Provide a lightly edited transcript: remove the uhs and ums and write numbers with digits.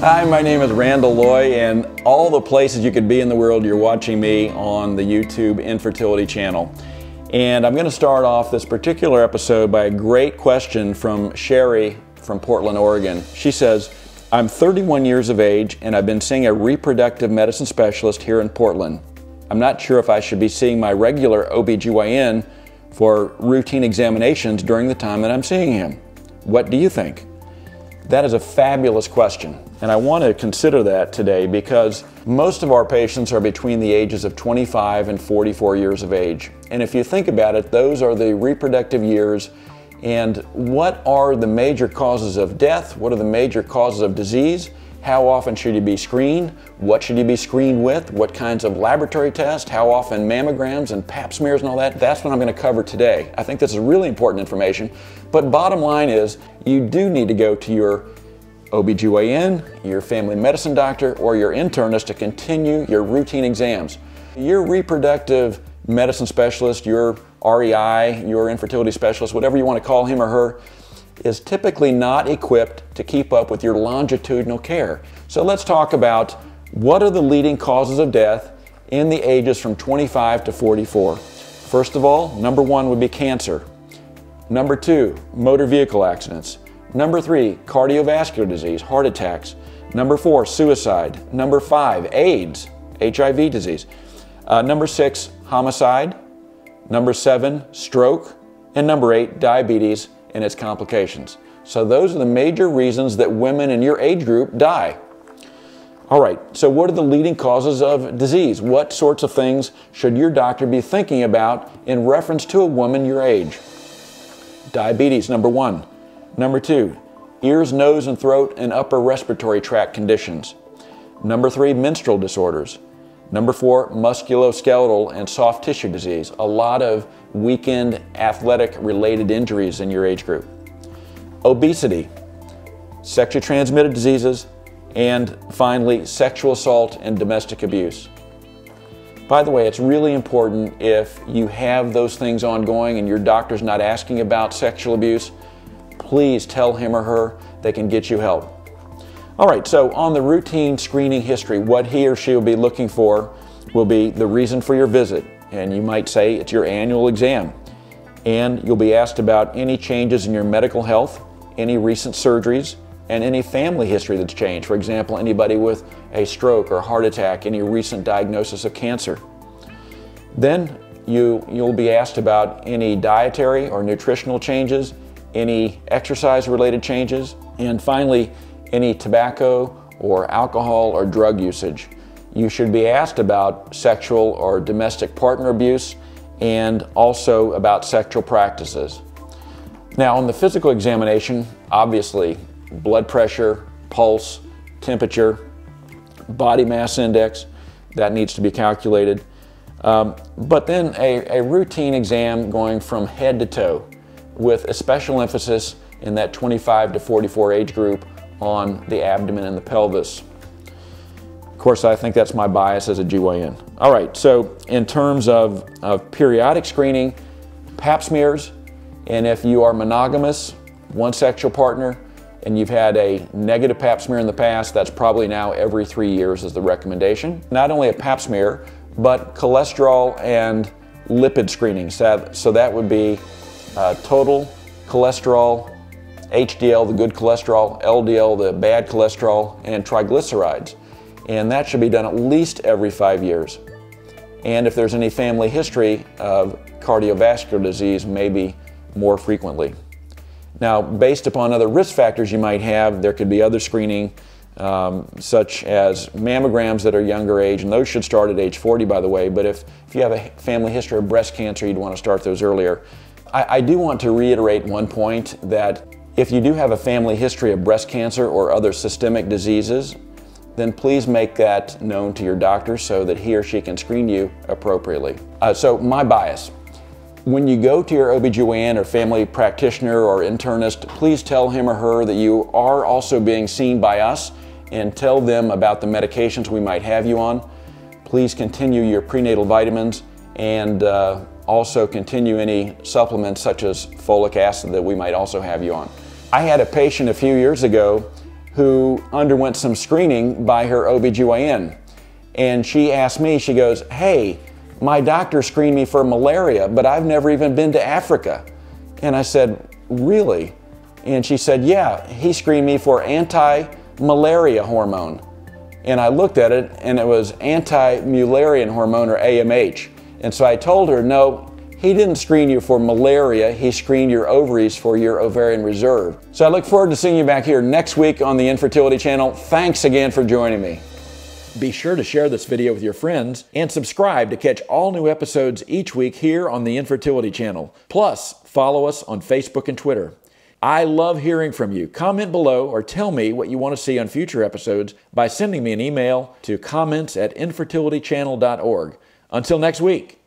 Hi, my name is Randall Loy, and all the places you could be in the world, you're watching me on the YouTube Infertility Channel. And I'm going to start off this particular episode by a great question from Sherry from Portland, Oregon. She says, I'm 31 years of age and I've been seeing a reproductive medicine specialist here in Portland. I'm not sure if I should be seeing my regular OBGYN for routine examinations during the time that I'm seeing him. What do you think? That is a fabulous question, and I want to consider that today because most of our patients are between the ages of 25 and 44 years of age. And if you think about it, those are the reproductive years. And what are the major causes of death? What are the major causes of disease? How often should you be screened? What should you be screened with? What kinds of laboratory tests? How often mammograms and pap smears and all that? That's what I'm going to cover today. I think this is really important information. But bottom line is, you do need to go to your OBGYN, your family medicine doctor, or your internist to continue your routine exams. Your reproductive medicine specialist, your REI, your infertility specialist, whatever you want to call him or her, is typically not equipped to keep up with your longitudinal care. So let's talk about what are the leading causes of death in the ages from 25 to 44. First of all, number one would be cancer. Number two, motor vehicle accidents. Number three, cardiovascular disease, heart attacks. Number four, suicide. Number five, AIDS, HIV disease. Number six, homicide. Number seven, stroke. And number eight, diabetes and its complications. So those are the major reasons that women in your age group die. All right, so what are the leading causes of disease? What sorts of things should your doctor be thinking about in reference to a woman your age? Diabetes, number one. Number two, ears, nose, and throat and upper respiratory tract conditions. Number three, menstrual disorders. Number four, musculoskeletal and soft tissue disease. A lot of weekend athletic-related injuries in your age group. Obesity, sexually transmitted diseases, and finally, sexual assault and domestic abuse. By the way, it's really important if you have those things ongoing and your doctor's not asking about sexual abuse, please tell him or her. They can get you help. All right, so on the routine screening history, what he or she will be looking for will be the reason for your visit. And you might say it's your annual exam. And you'll be asked about any changes in your medical health, any recent surgeries, and any family history that's changed. For example, anybody with a stroke or heart attack, any recent diagnosis of cancer. Then you'll be asked about any dietary or nutritional changes, any exercise-related changes, and finally, any tobacco or alcohol or drug usage. You should be asked about sexual or domestic partner abuse and also about sexual practices. Now, on the physical examination, obviously, blood pressure, pulse, temperature, body mass index, that needs to be calculated. But then a routine exam going from head to toe with a special emphasis in that 25 to 44 age group on the abdomen and the pelvis. Of course, I think that's my bias as a GYN. All right, so in terms of periodic screening, pap smears, and if you are monogamous, one sexual partner, and you've had a negative pap smear in the past, that's probably now every 3 years is the recommendation. Not only a pap smear, but cholesterol and lipid screening. So that would be total cholesterol, HDL, the good cholesterol, LDL, the bad cholesterol, and triglycerides. And that should be done at least every 5 years. And if there's any family history of cardiovascular disease, maybe more frequently. Now, based upon other risk factors you might have, there could be other screening, such as mammograms that are younger age, and those should start at age 40, by the way. But if you have a family history of breast cancer, you'd want to start those earlier. I do want to reiterate one point that if you do have a family history of breast cancer or other systemic diseases, then please make that known to your doctor so that he or she can screen you appropriately. So my bias, when you go to your OBGYN or family practitioner or internist, please tell him or her that you are also being seen by us and tell them about the medications we might have you on. Please continue your prenatal vitamins and also continue any supplements such as folic acid that we might also have you on. I had a patient a few years ago who underwent some screening by her OBGYN. And she asked me, she goes, "Hey, my doctor screened me for malaria, but I've never even been to Africa." And I said, "Really?" And she said, "Yeah, he screened me for anti-mullerian hormone." And I looked at it, and it was anti-mullerian hormone, or AMH. And so I told her, "No, he didn't screen you for malaria, he screened your ovaries for your ovarian reserve." So I look forward to seeing you back here next week on the Infertility Channel. Thanks again for joining me. Be sure to share this video with your friends and subscribe to catch all new episodes each week here on the Infertility Channel. Plus, follow us on Facebook and Twitter. I love hearing from you. Comment below or tell me what you want to see on future episodes by sending me an email to comments@infertilitychannel.org. Until next week.